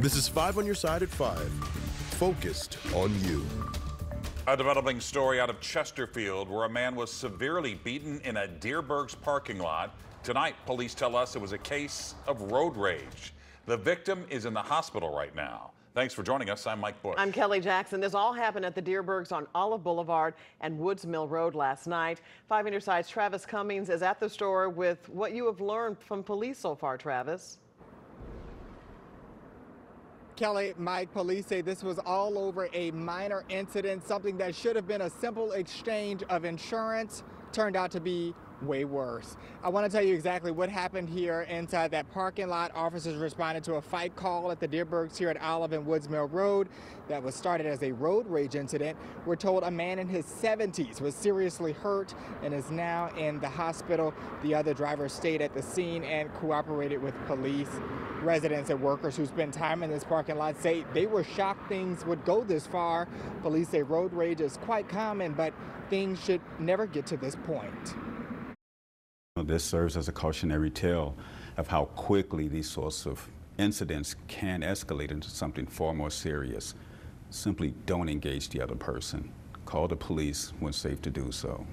This is 5 on Your Side at 5, focused on you. A developing story out of Chesterfield where a man was severely beaten in a Dierbergs parking lot. Tonight, police tell us it was a case of road rage. The victim is in the hospital right now. Thanks for joining us. I'm Mike Bush. I'm Kelly Jackson. This all happened at the Dierbergs on Olive Boulevard and Woods Mill Road last night. 5 on Your Side's Travis Cummings is at the store with what you have learned from police so far, Travis. Kelly, Mike, police say this was all over a minor incident. Something that should have been a simple exchange of insurance turned out to be way worse. I want to tell you exactly what happened here inside that parking lot. Officers responded to a fight call at the Dierbergs here at Olive and Woods Mill Road that was started as a road rage incident. We're told a man in his 70s was seriously hurt and is now in the hospital. The other driver stayed at the scene and cooperated with police. Residents and workers who spend time in this parking lot say they were shocked things would go this far. Police say road rage is quite common, but things should never get to this point. This serves as a cautionary tale of how quickly these sorts of incidents can escalate into something far more serious. Simply don't engage the other person. Call the police when safe to do so.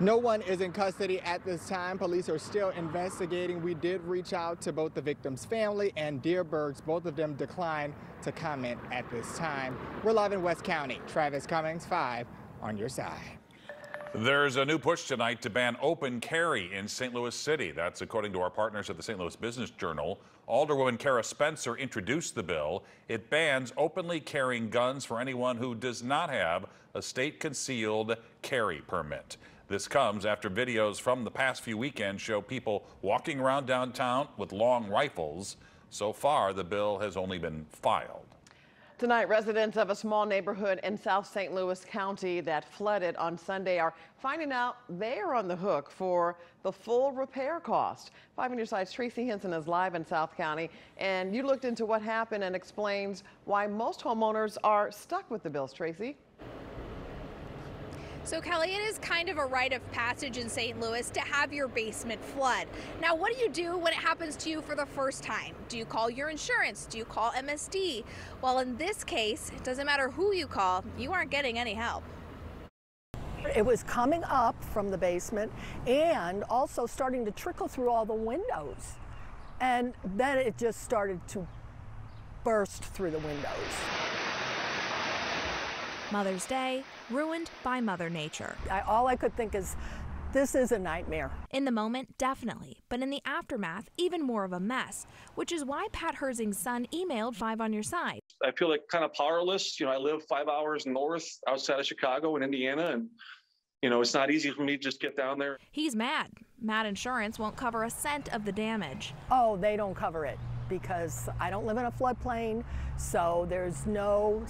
No one is in custody at this time. Police are still investigating. We did reach out to both the victim's family and Dierbergs. Both of them declined to comment at this time. We're live in West County. Travis Cummings, 5 on Your Side. There's a new push tonight to ban open carry in St. Louis City. That's according to our partners at the St. Louis Business Journal. Alderwoman Kara Spencer introduced the bill. It bans openly carrying guns for anyone who does not have a state concealed carry permit. This comes after videos from the past few weekends show people walking around downtown with long rifles. So far, the bill has only been filed. Tonight, residents of a small neighborhood in South St. Louis County that flooded on Sunday are finding out they are on the hook for the full repair cost. 5 on Your Side's Tracy Hinson is live in South County, and you looked into what happened and explains why most homeowners are stuck with the bills, Tracy. So Kelly, it is kind of a rite of passage in St. Louis to have your basement flood. Now, what do you do when it happens to you for the first time? Do you call your insurance? Do you call MSD? Well, in this case, it doesn't matter who you call, you aren't getting any help. It was coming up from the basement and also starting to trickle through all the windows. And then it just started to burst through the windows. Mother's Day, ruined by Mother Nature. All I could think is, this is a nightmare. In the moment, definitely, but in the aftermath, even more of a mess, which is why Pat Herzing's son emailed 5 on Your Side. I feel like kind of powerless. You know, I live 5 hours north outside of Chicago in Indiana, and you know, it's not easy for me to just get down there. He's mad. Mad Insurance won't cover a cent of the damage. Oh, they don't cover it because I don't live in a floodplain, so there's no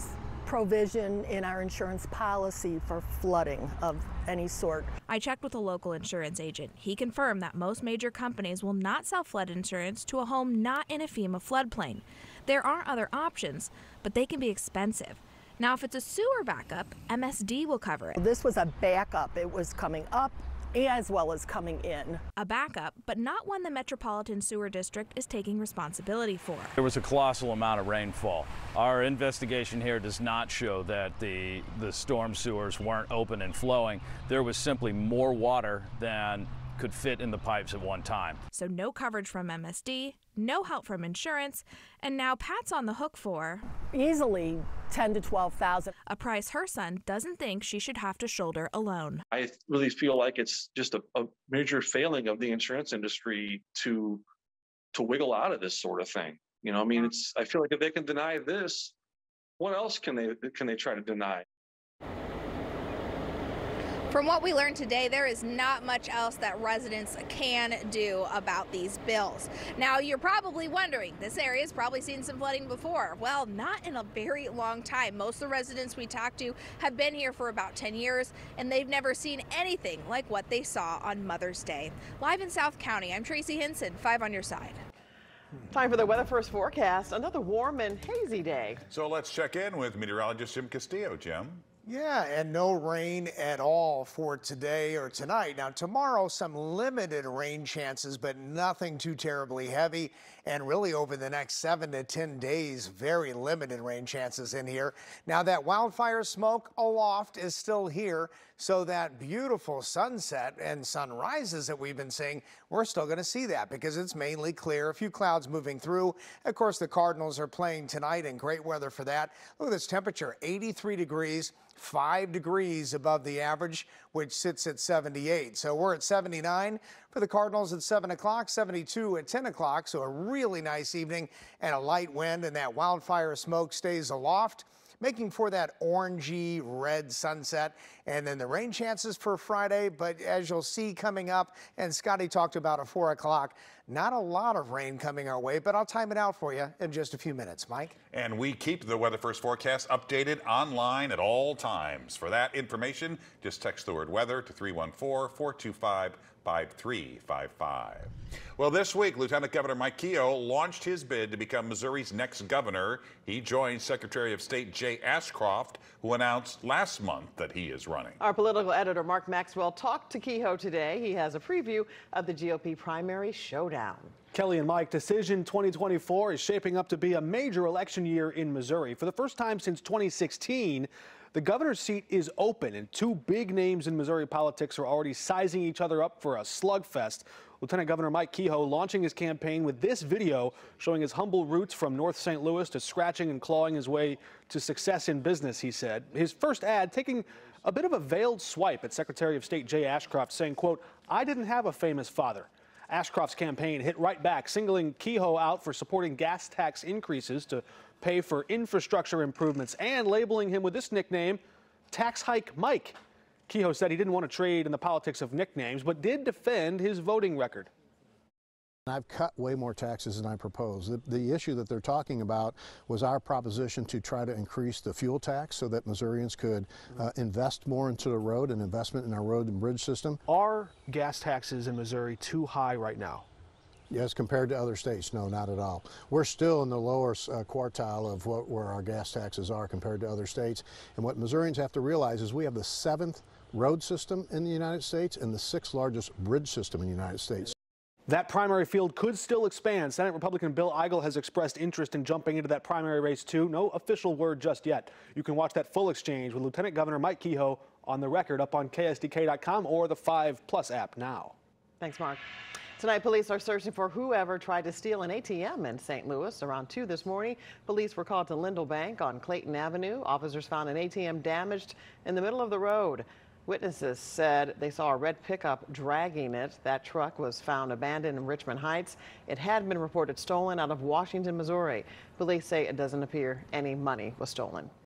provision in our insurance policy for flooding of any sort. I checked with a local insurance agent. He confirmed that most major companies will not sell flood insurance to a home not in a FEMA floodplain. There are other options, but they can be expensive. Now, if it's a sewer backup, MSD will cover it. This was a backup. It was coming up as well as coming in. A backup, but not one the Metropolitan Sewer District is taking responsibility for. There was a colossal amount of rainfall. Our investigation here does not show that the storm sewers weren't open and flowing. There was simply more water than could fit in the pipes at one time. So no coverage from MSD, no help from insurance, and now Pat's on the hook for easily $10,000 to $12,000. A price her son doesn't think she should have to shoulder alone. I really feel like it's just a major failing of the insurance industry to wiggle out of this sort of thing. You know, I mean, it's, I feel like if they can deny this, what else can they try to deny? From what we learned today, there is not much else that residents can do about these bills. Now, you're probably wondering, this area has probably seen some flooding before. Well, not in a very long time. Most of the residents we talked to have been here for about 10 years, and they've never seen anything like what they saw on Mother's Day. Live in South County, I'm Tracy Hinson, 5 on Your Side. Time for the Weather First forecast, another warm and hazy day. So let's check in with meteorologist Jim Castillo. Jim. Yeah, and no rain at all for today or tonight. Now, tomorrow, some limited rain chances, but nothing too terribly heavy. And really over the next 7 to 10 days, very limited rain chances in here. Now, that wildfire smoke aloft is still here. So that beautiful sunset and sunrises that we've been seeing, we're still going to see that because it's mainly clear. A few clouds moving through. Of course, the Cardinals are playing tonight and great weather for that. Look at this temperature, 83 degrees. 5 degrees above the average, which sits at 78. So we're at 79 for the Cardinals at 7 o'clock, 72 at 10 o'clock. So a really nice evening and a light wind, and that wildfire smoke stays aloft, making for that orangey red sunset. And then the rain chances for Friday, but as you'll see coming up, and Scotty talked about at 4 o'clock, not a lot of rain coming our way, but I'll time it out for you in just a few minutes. Mike? And we keep the Weather First forecast updated online at all times. For that information, just text the word weather to 314-425-5355. Well, this week, Lieutenant Governor Mike Kehoe launched his bid to become Missouri's next governor. He joined Secretary of State Jay Ashcroft, who announced last month that he is running. Our political editor, Mark Maxwell, talked to Kehoe today. He has a preview of the GOP primary showdown. Kelly and Mike, Decision 2024 is shaping up to be a major election year in Missouri. For the first time since 2016, the governor's seat is open, and two big names in Missouri politics are already sizing each other up for a slugfest. Lieutenant Governor Mike Kehoe launching his campaign with this video showing his humble roots from North St. Louis to scratching and clawing his way to success in business, he said. His first ad taking a bit of a veiled swipe at Secretary of State Jay Ashcroft, saying, quote, "I didn't have a famous father." Ashcroft's campaign hit right back, singling Kehoe out for supporting gas tax increases to pay for infrastructure improvements and labeling him with this nickname, Tax Hike Mike. Kehoe said he didn't want to trade in the politics of nicknames, but did defend his voting record. I've cut way more taxes than I proposed. The issue that they're talking about was our proposition to try to increase the fuel tax so that Missourians could invest more into the road and investment in our road and bridge system. Are gas taxes in Missouri too high right now? Yes, compared to other states, no, not at all. We're still in the lower quartile of where our gas taxes are compared to other states. And what Missourians have to realize is we have the 7th road system in the United States and the 6th largest bridge system in the United States. That primary field could still expand. Senate Republican Bill Eigel has expressed interest in jumping into that primary race, too. No official word just yet. You can watch that full exchange with Lieutenant Governor Mike Kehoe on the record up on KSDK.com or the 5+ app now. Thanks, Mark. Tonight, police are searching for whoever tried to steal an ATM in St. Louis. Around 2 this morning, police were called to Lindell Bank on Clayton Avenue. Officers found an ATM damaged in the middle of the road. Witnesses said they saw a red pickup dragging it. That truck was found abandoned in Richmond Heights. It had been reported stolen out of Washington, Missouri. Police say it doesn't appear any money was stolen.